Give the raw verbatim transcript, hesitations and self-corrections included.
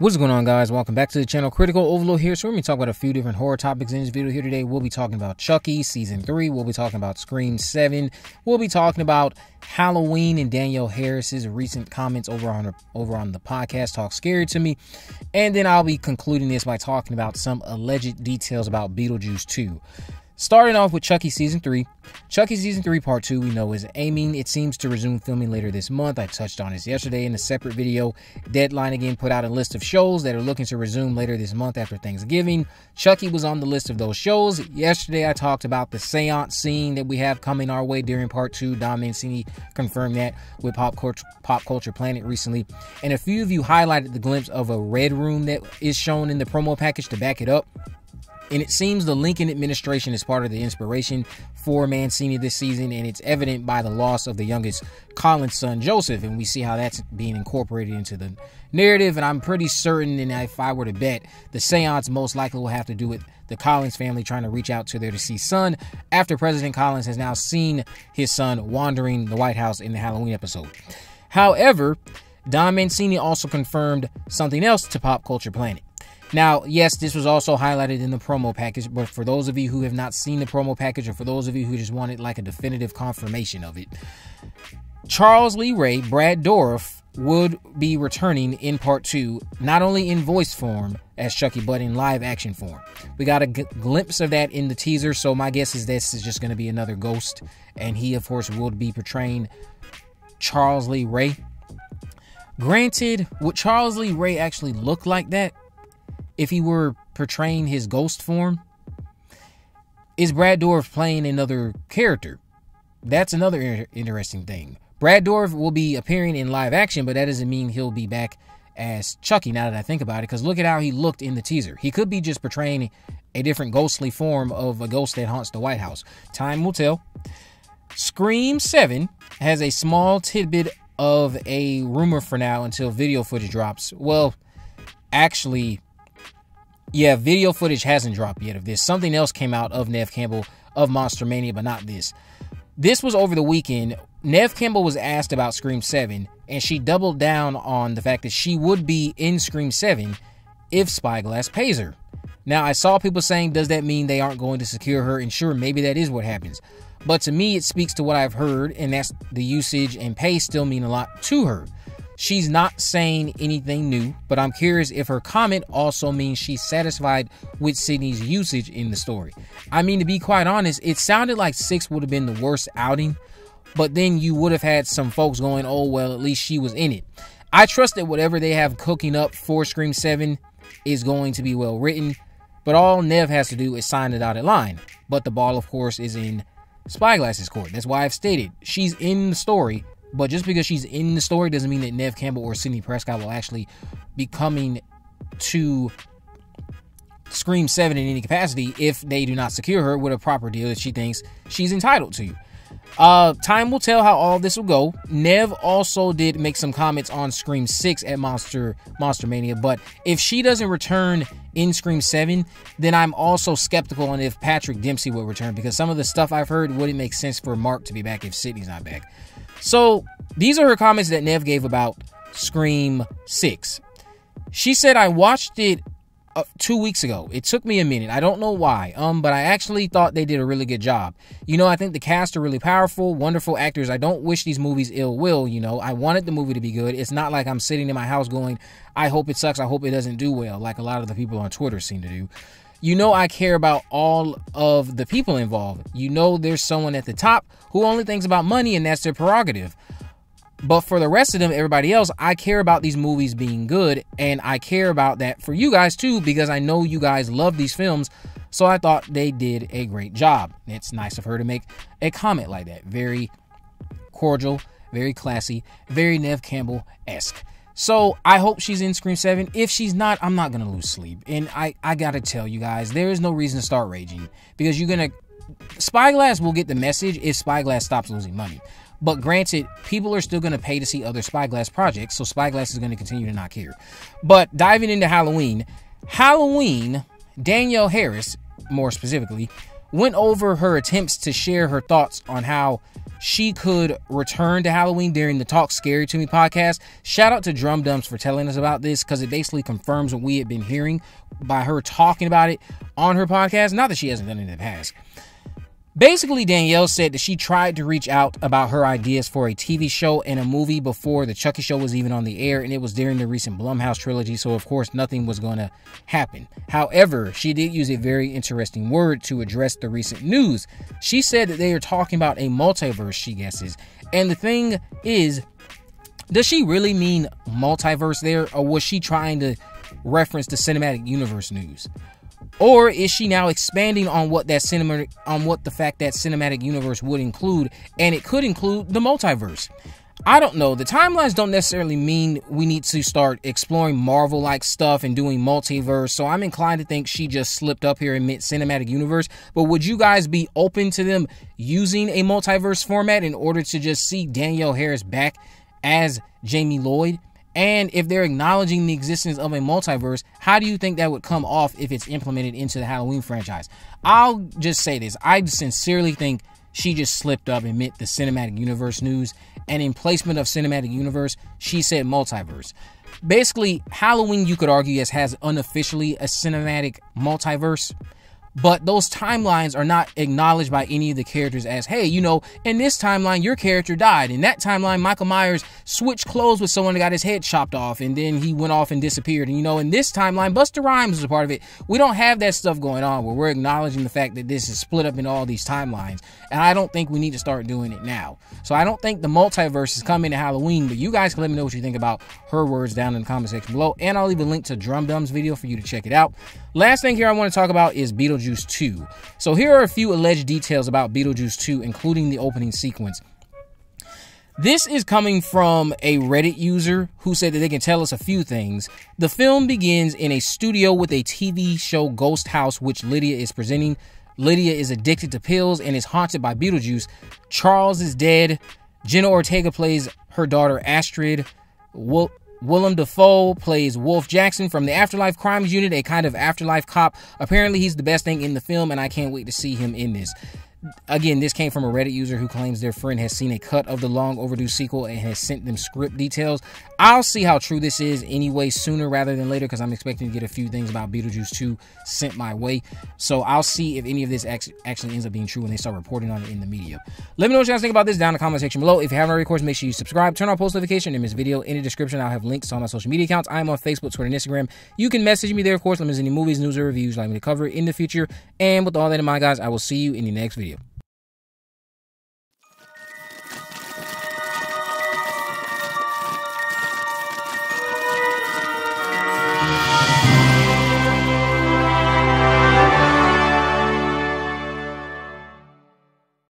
What's going on, guys? Welcome back to the channel. Critical Overload here. So we're going to talk about a few different horror topics in this video here today. We'll be talking about Chucky Season three. We'll be talking about Scream seven. We'll be talking about Halloween and Danielle Harris's recent comments over on, her, over on the podcast, Talk Scary To Me. And then I'll be concluding this by talking about some alleged details about Beetlejuice two. Starting off with Chucky Season three. Chucky Season three Part two, we know, is aiming. It seems to resume filming later this month. I touched on this yesterday in a separate video. Deadline again put out a list of shows that are looking to resume later this month after Thanksgiving. Chucky was on the list of those shows. Yesterday, I talked about the seance scene that we have coming our way during Part two. Don Mancini confirmed that with Pop Culture, Pop Culture Planet recently. And a few of you highlighted the glimpse of a red room that is shown in the promo package to back it up. And it seems the Lincoln administration is part of the inspiration for Mancini this season, and it's evident by the loss of the youngest Colin's son, Joseph, and we see how that's being incorporated into the narrative. And I'm pretty certain, and if I were to bet, the seance most likely will have to do with the Collins family trying to reach out to their deceased son after President Collins has now seen his son wandering the White House in the Halloween episode. However, Don Mancini also confirmed something else to Pop Culture Planet. Now, yes, this was also highlighted in the promo package, but for those of you who have not seen the promo package, or for those of you who just wanted like a definitive confirmation of it, Charles Lee Ray, Brad Dourif, would be returning in Part two, not only in voice form as Chucky, but in live action form. We got a glimpse of that in the teaser, so my guess is this is just going to be another ghost, and he, of course, will be portraying Charles Lee Ray. Granted, would Charles Lee Ray actually look like that if he were portraying his ghost form? Is Brad Dourif playing another character? That's another inter interesting thing. Brad Dourif will be appearing in live action, but that doesn't mean he'll be back as Chucky, now that I think about it, because look at how he looked in the teaser. He could be just portraying a different ghostly form of a ghost that haunts the White House. Time will tell. Scream seven has a small tidbit of a rumor for now until video footage drops. Well, actually... yeah, video footage hasn't dropped yet of this. Something else came out of Neve Campbell of Monster Mania, but not this. This was over the weekend. Neve Campbell was asked about Scream seven, and she doubled down on the fact that she would be in Scream seven if Spyglass pays her. Now, I saw people saying, does that mean they aren't going to secure her? And sure, maybe that is what happens. But to me, it speaks to what I've heard, and that's the usage and pay still mean a lot to her. She's not saying anything new, but I'm curious if her comment also means she's satisfied with Sydney's usage in the story. I mean, to be quite honest, it sounded like six would have been the worst outing, but then you would have had some folks going, oh, well, at least she was in it. I trust that whatever they have cooking up for Scream seven is going to be well written, but all Neve has to do is sign the dotted line. But the ball, of course, is in Spyglass's court. That's why I've stated she's in the story. But just because she's in the story doesn't mean that Neve Campbell or Sidney Prescott will actually be coming to Scream seven in any capacity if they do not secure her with a proper deal that she thinks she's entitled to. Uh, time will tell how all this will go. Neve also did make some comments on Scream six at Monster, Monster Mania, but if she doesn't return in Scream seven, then I'm also skeptical on if Patrick Dempsey will return, because some of the stuff I've heard wouldn't make sense for Mark to be back if Sidney's not back. So these are her comments that Neve gave about Scream six. She said, I watched it uh, two weeks ago. It took me a minute. I don't know why, um, but I actually thought they did a really good job. You know, I think the cast are really powerful, wonderful actors. I don't wish these movies ill will, you know. I wanted the movie to be good. It's not like I'm sitting in my house going, I hope it sucks. I hope it doesn't do well, like a lot of the people on Twitter seem to do. You know, I care about all of the people involved. You know, there's someone at the top who only thinks about money, and that's their prerogative. But for the rest of them, everybody else, I care about these movies being good, and I care about that for you guys too, because I know you guys love these films, so I thought they did a great job. It's nice of her to make a comment like that. Very cordial, very classy, very Neve Campbell-esque. So I hope she's in Scream seven. If she's not, I'm not going to lose sleep. And I, I got to tell you guys, there is no reason to start raging, because you're going to... Spyglass will get the message if Spyglass stops losing money. But granted, people are still going to pay to see other Spyglass projects, so Spyglass is going to continue to not care. But diving into Halloween, Halloween, Danielle Harris, more specifically, went over her attempts to share her thoughts on how she could return to Halloween during the Talk Scary To Me podcast. Shout out to Drumdums for telling us about this, because it basically confirms what we had been hearing by her talking about it on her podcast. Not that she hasn't done it in the past. Basically, Danielle said that she tried to reach out about her ideas for a T V show and a movie before the Chucky show was even on the air, and it was during the recent Blumhouse trilogy, so of course nothing was going to happen. However, she did use a very interesting word to address the recent news. She said that they are talking about a multiverse, she guesses. And the thing is, does she really mean multiverse there, or was she trying to reference the cinematic universe news? Or is she now expanding on what that cinema, on what the fact that cinematic universe would include, and it could include the multiverse? I don't know. The timelines don't necessarily mean we need to start exploring Marvel-like stuff and doing multiverse, so I'm inclined to think she just slipped up here in mid cinematic universe. But would you guys be open to them using a multiverse format in order to just see Danielle Harris back as Jamie Lloyd? And if they're acknowledging the existence of a multiverse, how do you think that would come off if it's implemented into the Halloween franchise? I'll just say this. I sincerely think she just slipped up and meant the cinematic universe news. And in placement of cinematic universe, she said multiverse. Basically, Halloween, you could argue, yes, has unofficially a cinematic multiverse. But those timelines are not acknowledged by any of the characters as, hey, you know, in this timeline, your character died. In that timeline, Michael Myers switched clothes with someone that got his head chopped off, and then he went off and disappeared. And, you know, in this timeline, Buster Rhymes was a part of it. We don't have that stuff going on where we're acknowledging the fact that this is split up in all these timelines. And I don't think we need to start doing it now. So I don't think the multiverse is coming to Halloween, but you guys can let me know what you think about her words down in the comment section below. And I'll leave a link to Drumdum's video for you to check it out. Last thing here I want to talk about is Beetlejuice. Beetlejuice two. So here are a few alleged details about Beetlejuice two, including the opening sequence. This is coming from a Reddit user who said that they can tell us a few things. The film begins in a studio with a T V show ghost house, which Lydia is presenting. Lydia is addicted to pills and is haunted by Beetlejuice. Charles is dead. Jenna Ortega plays her daughter Astrid. Wolf Willem Dafoe plays Wolf Jackson from the Afterlife Crimes Unit, a kind of afterlife cop. Apparently, he's the best thing in the film, and I can't wait to see him in this. Again, this came from a Reddit user who claims their friend has seen a cut of the long overdue sequel and has sent them script details. I'll see how true this is anyway, sooner rather than later, because I'm expecting to get a few things about Beetlejuice two sent my way. So I'll see if any of this actually ends up being true when they start reporting on it in the media. Let me know what you guys think about this down in the comment section below. If you haven't already, of course, make sure you subscribe, turn on post notification, and miss video in the description. I'll have links to all my social media accounts. I'm on Facebook, Twitter, and Instagram. You can message me there, of course. Let me know any movies, news, or reviews you'd like me to cover in the future. And with all that in mind, guys, I will see you in the next video.